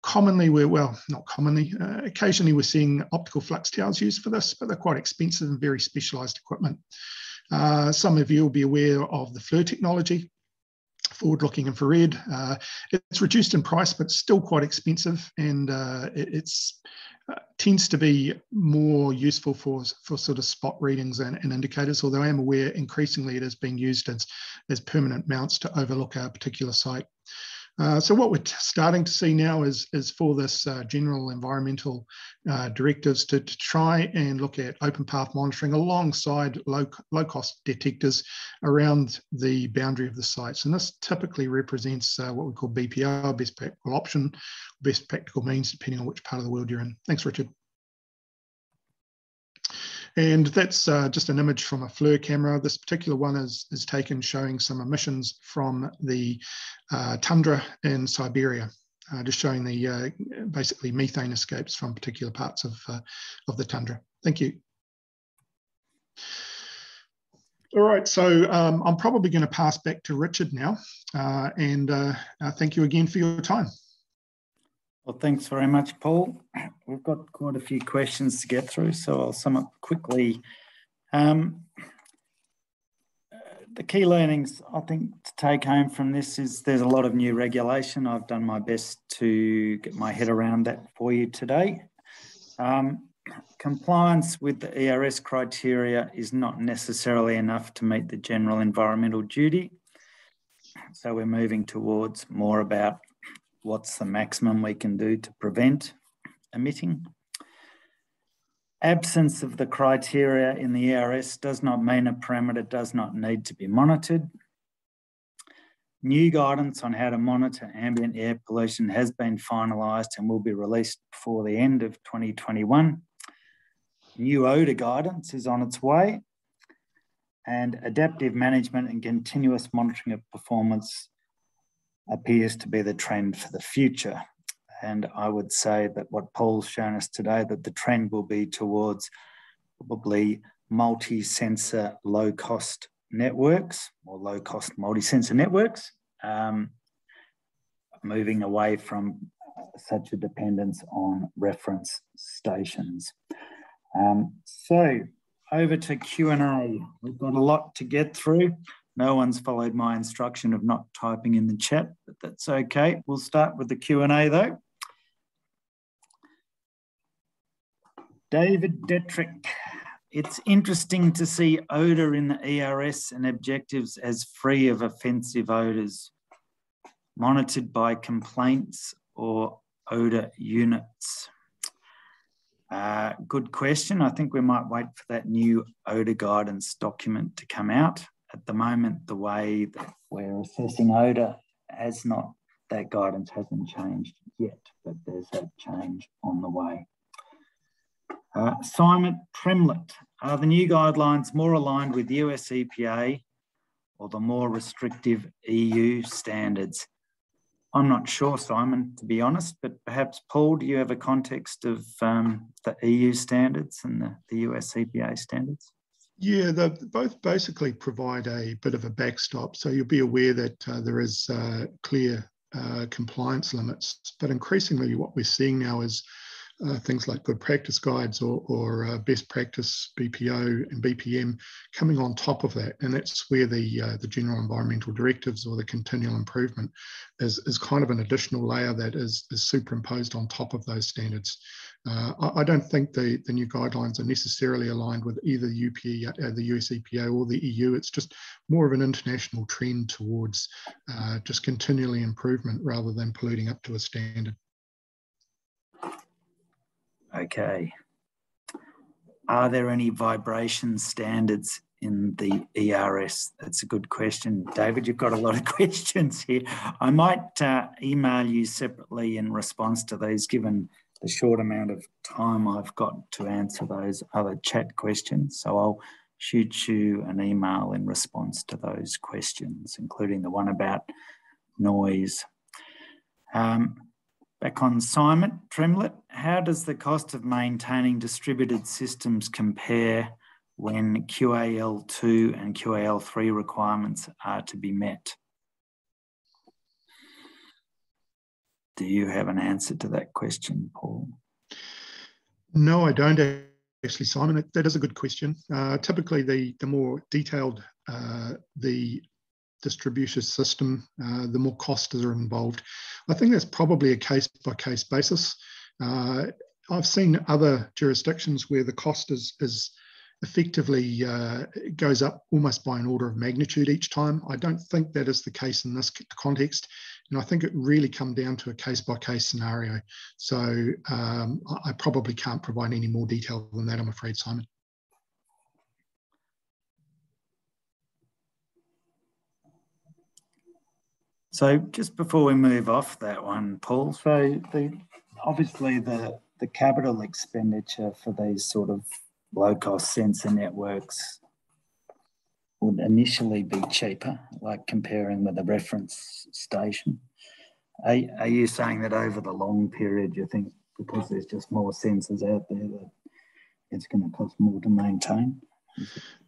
Commonly, we're, well, not commonly, uh, occasionally we're seeing optical flux towers used for this, but they're quite expensive and very specialised equipment. Uh, some of you will be aware of the FLIR technology, forward-looking infrared. Uh, it's reduced in price, but still quite expensive, and uh, it, it's Uh, tends to be more useful for, for sort of spot readings and, and indicators, although I am aware increasingly it is being used as, as permanent mounts to overlook a particular site. Uh, so what we're starting to see now is, is for this uh, general environmental uh, directives to, to try and look at open path monitoring alongside low, low cost detectors around the boundary of the sites. And this typically represents uh, what we call B P O, best practical option, best practical means, depending on which part of the world you're in. Thanks, Richard. And that's uh, just an image from a FLIR camera. This particular one is, is taken showing some emissions from the uh, tundra in Siberia, uh, just showing the uh, basically methane escapes from particular parts of, uh, of the tundra. Thank you. All right, so um, I'm probably going to pass back to Richard now, uh, and uh, uh, thank you again for your time. Well, thanks very much, Paul. We've got quite a few questions to get through, so I'll sum up quickly. Um, the key learnings, I think, to take home from this is there's a lot of new regulation. I've done my best to get my head around that for you today. Um, compliance with the E R S criteria is not necessarily enough to meet the general environmental duty. So we're moving towards more about what's the maximum we can do to prevent emitting. Absence of the criteria in the E R S does not mean a parameter does not need to be monitored. New guidance on how to monitor ambient air pollution has been finalised and will be released before the end of twenty twenty-one. New odour guidance is on its way, and adaptive management and continuous monitoring of performance appears to be the trend for the future. And I would say that what Paul's shown us today, that the trend will be towards probably multi-sensor low-cost networks or low-cost multi-sensor networks, um, moving away from such a dependence on reference stations. Um, so over to Q and A. We've got a lot to get through. No one's followed my instruction of not typing in the chat, but that's okay. We'll start with the Q and A though. David Detrick, it's interesting to see odour in the E R S and objectives as free of offensive odours, monitored by complaints or odour units. Uh, good question. I think we might wait for that new odour guidance document to come out. At the moment, the way that we're assessing odour has not, that guidance hasn't changed yet, but there's a change on the way. Uh, Simon Premlett, are the new guidelines more aligned with U S E P A or the more restrictive E U standards? I'm not sure, Simon, to be honest, but perhaps, Paul, do you have a context of um, the E U standards and the, the U S E P A standards? Yeah, they both basically provide a bit of a backstop. So you'll be aware that uh, there is uh, clear uh, compliance limits, but increasingly what we're seeing now is Uh, things like good practice guides or, or uh, best practice B P O and B P M coming on top of that, and that's where the uh, the general environmental directives or the continual improvement is, is kind of an additional layer that is, is superimposed on top of those standards. Uh, I, I don't think the, the new guidelines are necessarily aligned with either U P A, uh, the U S E P A or the E U. It's just more of an international trend towards uh, just continually improvement rather than polluting up to a standard. Okay. Are there any vibration standards in the E R S? That's a good question. David, you've got a lot of questions here. I might uh, email you separately in response to these, given the short amount of time I've got to answer those other chat questions. So I'll shoot you an email in response to those questions, including the one about noise. Um, Back on Simon Tremlett, how does the cost of maintaining distributed systems compare when Q A L two and Q A L three requirements are to be met? Do you have an answer to that question, Paul? No, I don't actually, Simon. That, that is a good question. Uh, typically, the, the more detailed uh, the distribution system, uh, the more costs are involved. I think that's probably a case-by-case basis. Uh, I've seen other jurisdictions where the cost is, is effectively uh, goes up almost by an order of magnitude each time. I don't think that is the case in this context. And I think it really comes down to a case-by-case scenario. So um, I probably can't provide any more detail than that, I'm afraid, Simon. So just before we move off that one, Paul, so the, obviously the, the capital expenditure for these sort of low-cost sensor networks would initially be cheaper, like comparing with a reference station. Are, are you saying that over the long period, you think because there's just more sensors out there that it's going to cost more to maintain?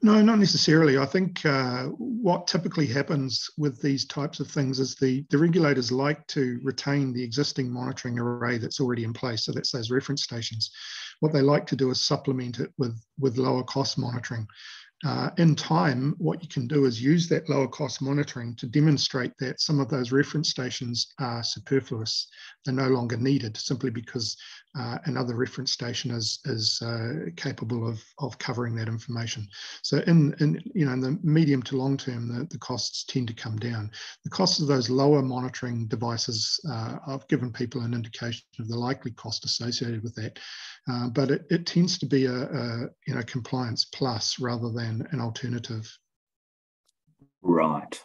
No, not necessarily. I think uh, what typically happens with these types of things is the, the regulators like to retain the existing monitoring array that's already in place. So that's those reference stations. What they like to do is supplement it with, with lower cost monitoring. Uh, in time, what you can do is use that lower cost monitoring to demonstrate that some of those reference stations are superfluous. They're no longer needed simply because uh, another reference station is, is uh, capable of, of covering that information. So in, in, you know, in the medium to long term, the, the costs tend to come down. The cost of those lower monitoring devices, uh, I've given people an indication of the likely cost associated with that, uh, but it, it tends to be a, a you know, compliance plus rather than an alternative. Right.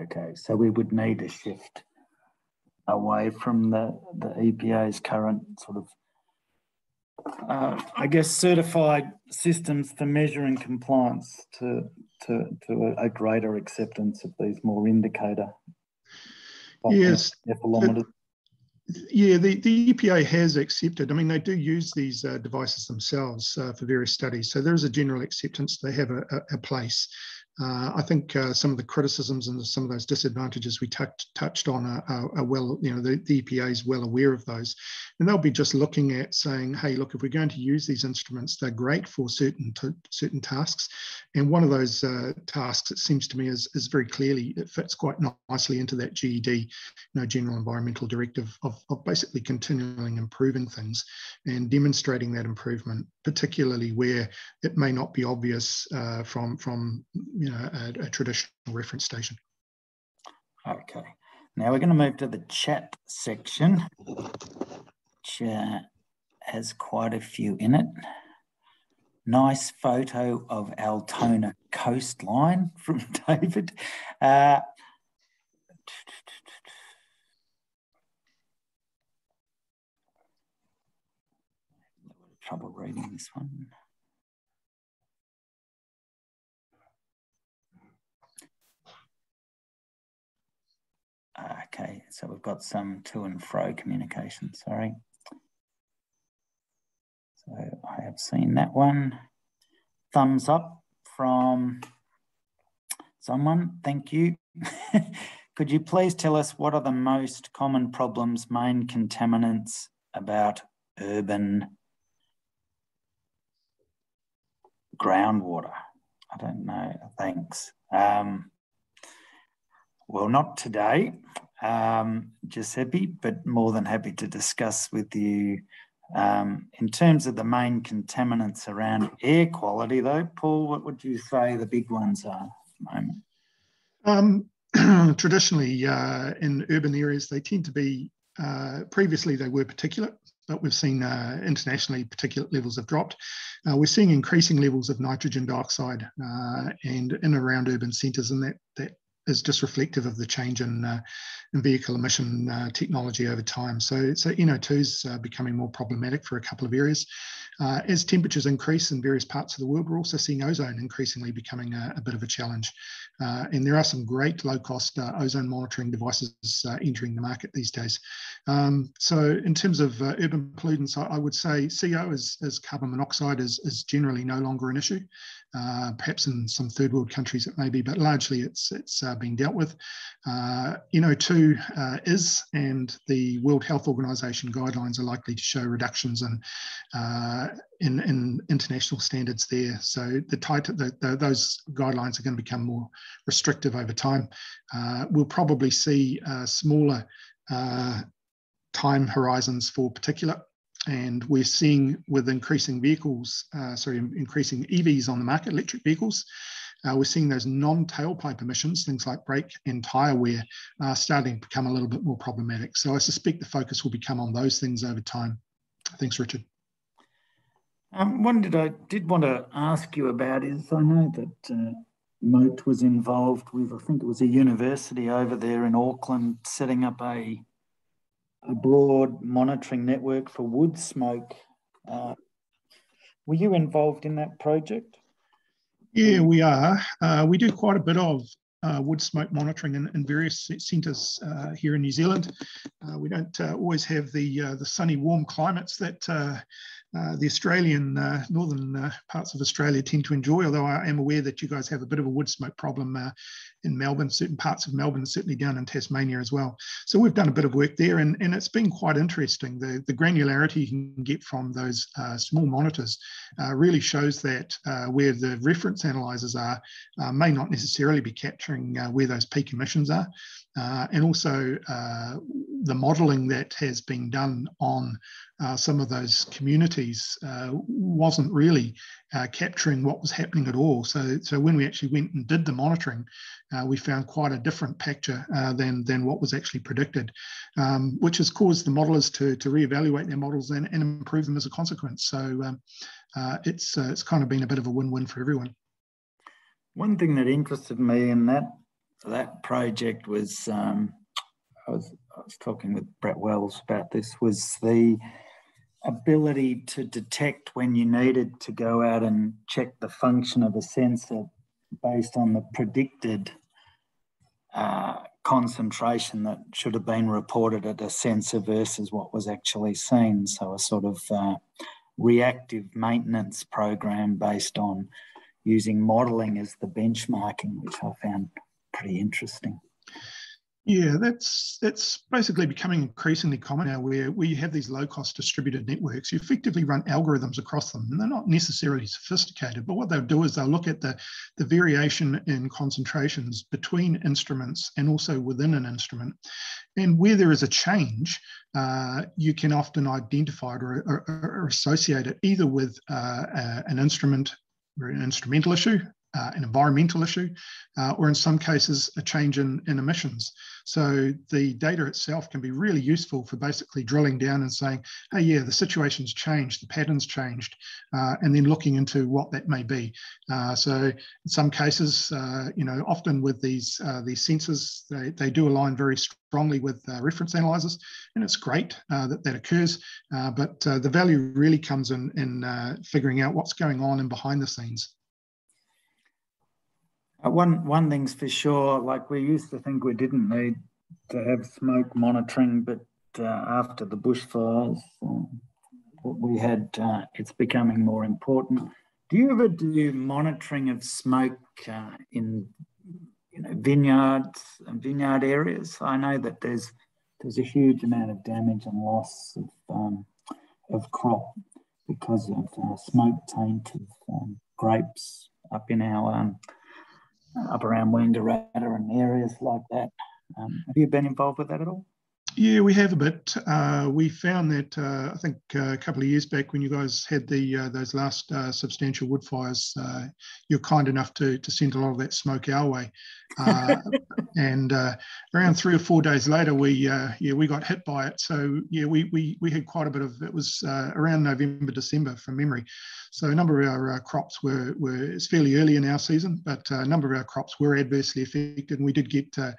Okay. So we would need a shift away from the, the E P A's current sort of, uh, I guess, certified systems for measuring compliance to, to, to a greater acceptance of these more indicator. Yes. Yeah, the, the E P A has accepted. I mean, they do use these uh, devices themselves uh, for various studies. So there is a general acceptance. They have a, a, a place. Uh, I think uh, some of the criticisms and some of those disadvantages we touched on are, are, are well, you know, the, the E P A is well aware of those. And they'll be just looking at saying, hey, look, if we're going to use these instruments, they're great for certain certain tasks. And one of those uh, tasks, it seems to me, is, is very clearly, it fits quite nicely into that G E D, you know, General Environmental Directive of, of basically continually improving things and demonstrating that improvement, particularly where it may not be obvious uh, from, from, you know, A, a traditional reference station. Okay, now we're going to move to the chat section, which uh, has quite a few in it. Nice photo of Altona coastline from David. Uh, trouble reading this one. Okay, So we've got some to and fro communication, sorry. So I have seen that one. Thumbs up from someone, thank you. Could you please tell us what are the most common problems, main contaminants about urban groundwater? I don't know, thanks. Um, well, not today, um, Giuseppe, but more than happy to discuss with you. Um, in terms of the main contaminants around air quality though, Paul, what would you say the big ones are at the moment? Um, Traditionally, uh, in urban areas, they tend to be, uh, previously they were particulate, but we've seen uh, internationally particulate levels have dropped. Uh, we're seeing increasing levels of nitrogen dioxide uh, and in and around urban centres, and that, that is just reflective of the change in, uh, in vehicle emission uh, technology over time. So, so N O two is uh, becoming more problematic for a couple of areas. Uh, as temperatures increase in various parts of the world, we're also seeing ozone increasingly becoming a, a bit of a challenge. Uh, and there are some great low-cost uh, ozone monitoring devices uh, entering the market these days. Um, so in terms of uh, urban pollutants, I, I would say C O as, as carbon monoxide is, is generally no longer an issue. Uh, perhaps in some third world countries it may be, but largely it's, it's uh, being dealt with. Uh, N O two uh, is, and the World Health Organization guidelines are likely to show reductions in uh, In, in international standards there. So the tight, the, the, those guidelines are going to become more restrictive over time. Uh, we'll probably see uh, smaller uh, time horizons for particulate, and we're seeing with increasing vehicles, uh, sorry, increasing E Vs on the market, electric vehicles, Uh, we're seeing those non-tailpipe emissions, things like brake and tyre wear, uh, starting to become a little bit more problematic. So I suspect the focus will become on those things over time. Thanks, Richard. Um, one that I did want to ask you about is, I know that uh, Mote was involved with, I think it was a university over there in Auckland, setting up a, a broad monitoring network for wood smoke. Uh, were you involved in that project? Yeah, we are. Uh, we do quite a bit of Uh, wood smoke monitoring in, in various centres uh, here in New Zealand. Uh, we don't uh, always have the uh, the sunny, warm climates that uh, uh, the Australian uh, northern uh, parts of Australia tend to enjoy, although I am aware that you guys have a bit of a wood smoke problem uh, in Melbourne, certain parts of Melbourne, certainly down in Tasmania as well. So we've done a bit of work there, and, and it's been quite interesting. The, the granularity you can get from those uh, small monitors uh, really shows that uh, where the reference analyzers are uh, may not necessarily be captured Uh, where those peak emissions are, uh, and also uh, the modelling that has been done on uh, some of those communities uh, wasn't really uh, capturing what was happening at all. So, so when we actually went and did the monitoring, uh, we found quite a different picture uh, than, than what was actually predicted, um, which has caused the modellers to, to reevaluate their models and, and improve them as a consequence. So um, uh, it's, uh, it's kind of been a bit of a win-win for everyone. One thing that interested me in that that project was, um, I was I was talking with Brett Wells about this, was the ability to detect when you needed to go out and check the function of a sensor based on the predicted uh, concentration that should have been reported at a sensor versus what was actually seen. So a sort of uh, reactive maintenance program based on using modelling as the benchmarking, which I found pretty interesting. Yeah, that's that's basically becoming increasingly common now, where, where you have these low-cost distributed networks. You effectively run algorithms across them, and they're not necessarily sophisticated, but what they'll do is they'll look at the, the variation in concentrations between instruments and also within an instrument. And where there is a change, Uh, you can often identify it or, or, or associate it either with uh, a, an instrument, an instrumental issue, uh, an environmental issue, uh, or in some cases, a change in, in emissions. So the data itself can be really useful for basically drilling down and saying, hey, yeah, the situation's changed, the pattern's changed, uh, and then looking into what that may be. Uh, so in some cases, uh, you know, often with these uh, these sensors, they, they do align very strongly with uh, reference analyzers, and it's great uh, that that occurs, uh, but uh, the value really comes in, in uh, figuring out what's going on and behind the scenes. Uh, one, one thing's for sure, like we used to think we didn't need to have smoke monitoring, but uh, after the bushfires uh, we had, uh, it's becoming more important. Do you ever do monitoring of smoke uh, in you know, vineyards and vineyard areas? I know that there's there's a huge amount of damage and loss of um, of crop because of uh, smoke tainted um, grapes up in our um, up around Wangaratta and areas like that. Um, have you been involved with that at all? Yeah, we have a bit. Uh, we found that uh, I think uh, a couple of years back when you guys had the uh, those last uh, substantial wood fires, uh, you're kind enough to to send a lot of that smoke our way. Uh, and uh, around three or four days later, we uh, yeah we got hit by it. So yeah, we we we had quite a bit of it. Was uh, around November, December from memory. So a number of our uh, crops were were it's fairly early in our season, but uh, a number of our crops were adversely affected, and we did get uh,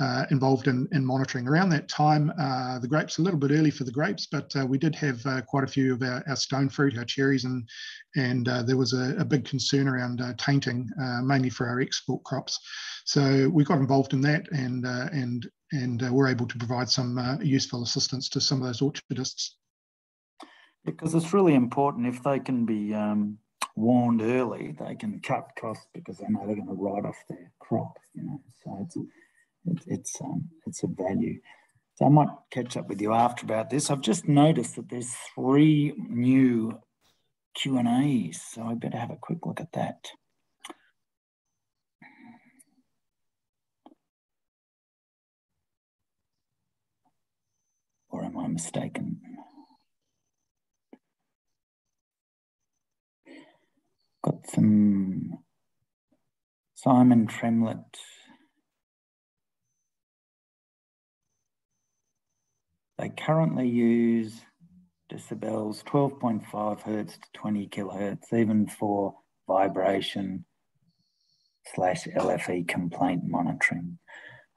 uh, involved in in monitoring around that time. Uh, the grapes a little bit early for the grapes, but uh, we did have uh, quite a few of our, our stone fruit, our cherries, and and uh, there was a, a big concern around uh, tainting, uh, mainly for our export crops. So we got involved in that, and uh, and and uh, were able to provide some uh, useful assistance to some of those orchardists. Because it's really important if they can be um, warned early, they can cut costs because they know they're going to write off their crop. You know, so it's it, it's um, it's a value. So I might catch up with you after about this. I've just noticed that there's three new Q and A's, so I better have a quick look at that. Or am I mistaken? Got some Simon Tremlett. They currently use decibels twelve point five hertz to twenty kilohertz, even for vibration slash L F E complaint monitoring.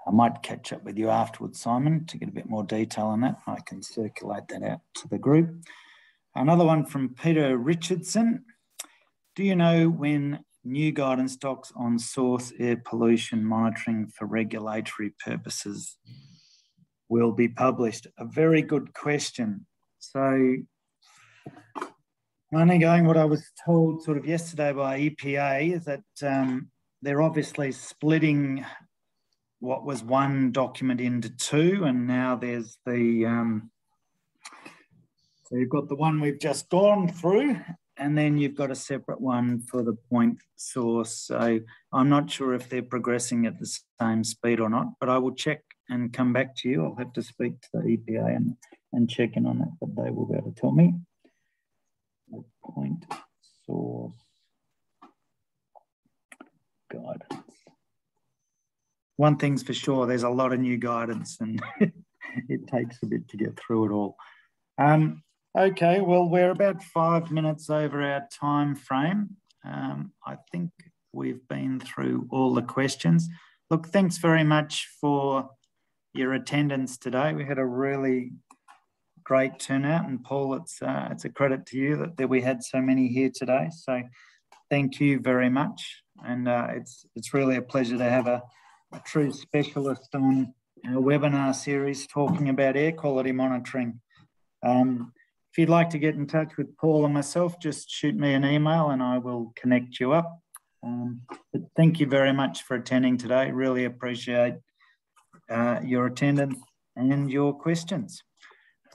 I might catch up with you afterwards, Simon, to get a bit more detail on that. I can circulate that out to the group. Another one from Peter Richardson. Do you know when new guidance docs on source air pollution monitoring for regulatory purposes will be published? A very good question. So only going what I was told sort of yesterday by E P A is that um, they're obviously splitting what was one document into two, and now there's the, um, so you've got the one we've just gone through, and then you've got a separate one for the point source. So I'm not sure if they're progressing at the same speed or not, but I will check and come back to you. I'll have to speak to the E P A and, and check in on it, but they will be able to tell me. The point source guidance. One thing's for sure, there's a lot of new guidance and it takes a bit to get through it all. Um, okay, well, we're about five minutes over our time frame. Um, I think we've been through all the questions. Look, thanks very much for your attendance today. We had a really great turnout, and Paul, it's uh, it's a credit to you that, that we had so many here today. So thank you very much, and uh, it's it's really a pleasure to have a, a true specialist on our webinar series talking about air quality monitoring. Um, if you'd like to get in touch with Paul and myself, just shoot me an email and I will connect you up. Um, but thank you very much for attending today. Really appreciate Uh, your attendance and your questions.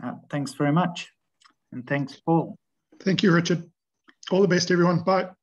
Uh, thanks very much. And thanks, Paul. Thank you, Richard. All the best, everyone. Bye.